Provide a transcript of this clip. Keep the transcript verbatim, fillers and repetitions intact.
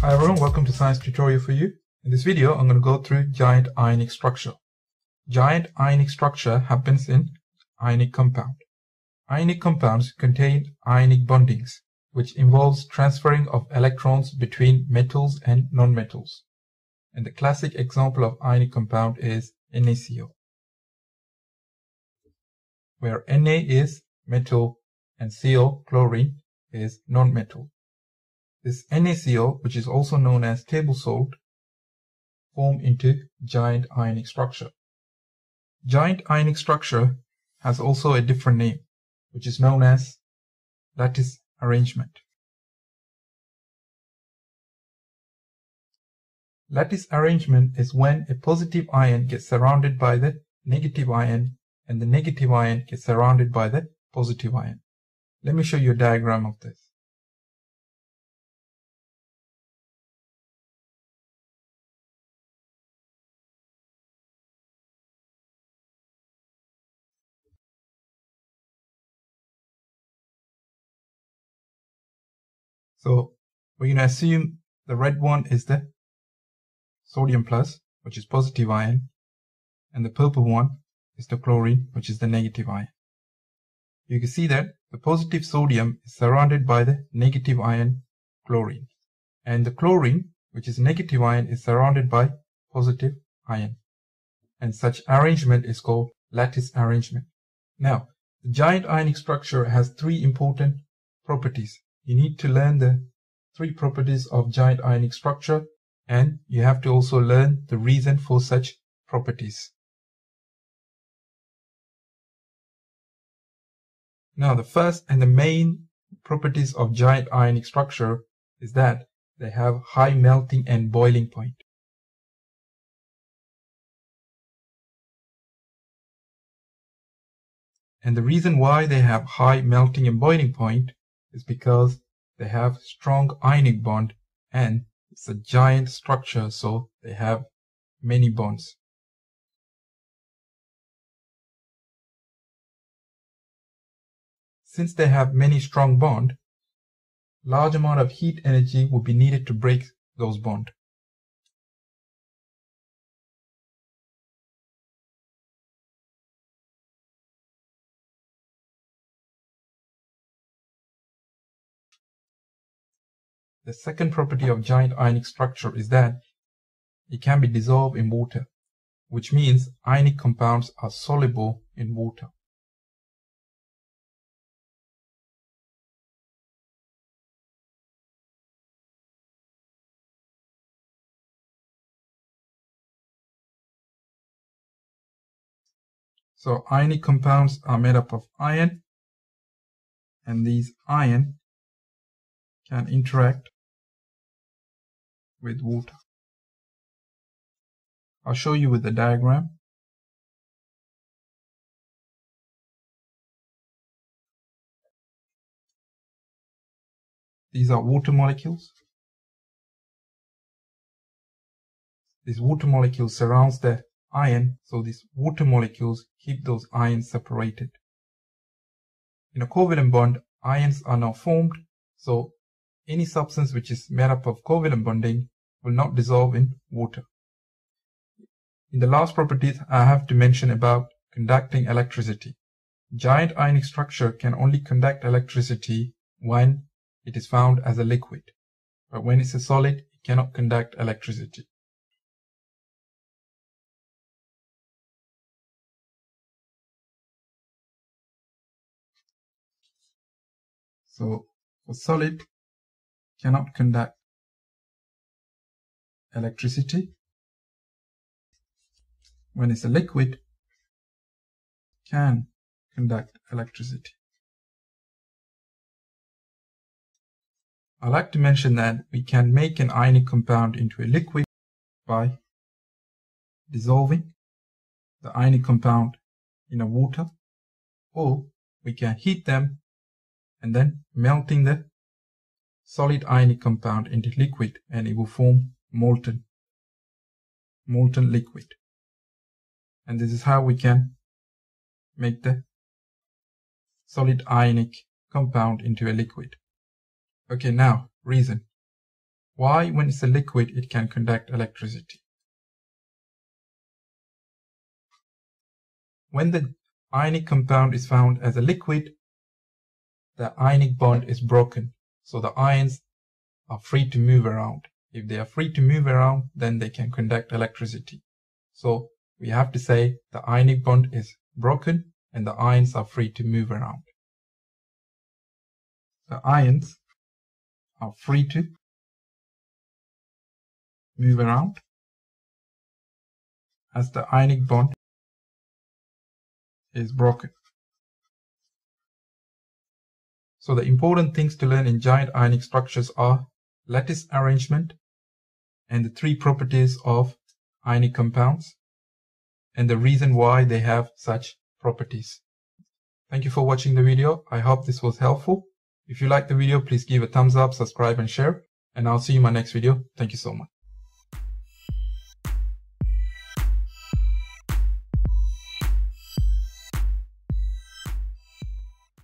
Hi everyone, welcome to Science Tutorial for You. In this video, I'm going to go through giant ionic structure. Giant ionic structure happens in ionic compound. Ionic compounds contain ionic bondings, which involves transferring of electrons between metals and nonmetals. And the classic example of ionic compound is NaCl, where Na is metal and Cl, chlorine, is nonmetal. This NaCl, which is also known as table salt, form into giant ionic structure. Giant ionic structure has also a different name, which is known as lattice arrangement. Lattice arrangement is when a positive ion gets surrounded by the negative ion and the negative ion gets surrounded by the positive ion. Let me show you a diagram of this. So we're going to assume the red one is the sodium plus, which is positive ion, and the purple one is the chlorine, which is the negative ion. You can see that the positive sodium is surrounded by the negative ion chlorine, and the chlorine, which is negative ion, is surrounded by positive ion. And such arrangement is called lattice arrangement. Now, the giant ionic structure has three important properties. You need to learn the three properties of giant ionic structure, and you have to also learn the reason for such properties. Now, the first and the main properties of giant ionic structure is that they have high melting and boiling point. And the reason why they have high melting and boiling point is because they have strong ionic bond, and it's a giant structure, so they have many bonds. Since they have many strong bonds, large amount of heat energy will be needed to break those bonds. The second property of giant ionic structure is that it can be dissolved in water, which means ionic compounds are soluble in water. So ionic compounds are made up of iron, and these iron can interact with water. I'll show you with the diagram. These are water molecules. These water molecules surrounds the iron, so these water molecules keep those ions separated. In a covalent bond, ions are now formed, so any substance which is made up of covalent bonding will not dissolve in water. In the last properties, I have to mention about conducting electricity. Giant ionic structure can only conduct electricity when it is found as a liquid, but when it's a solid, it cannot conduct electricity. So for solid, cannot conduct electricity. When it's a liquid, can conduct electricity. I like to mention that we can make an ionic compound into a liquid by dissolving the ionic compound in a water, or we can heat them and then melting the solid ionic compound into liquid, and it will form molten, molten liquid. And this is how we can make the solid ionic compound into a liquid. Okay, now reason. Why, when it's a liquid, it can conduct electricity. When the ionic compound is found as a liquid, the ionic bond is broken, so the ions are free to move around. If they are free to move around, then they can conduct electricity. So we have to say the ionic bond is broken and the ions are free to move around. The ions are free to move around as the ionic bond is broken. So the important things to learn in giant ionic structures are lattice arrangement and the three properties of ionic compounds and the reason why they have such properties. Thank you for watching the video. I hope this was helpful. If you like the video, please give a thumbs up, subscribe and share, and I'll see you in my next video. Thank you so much.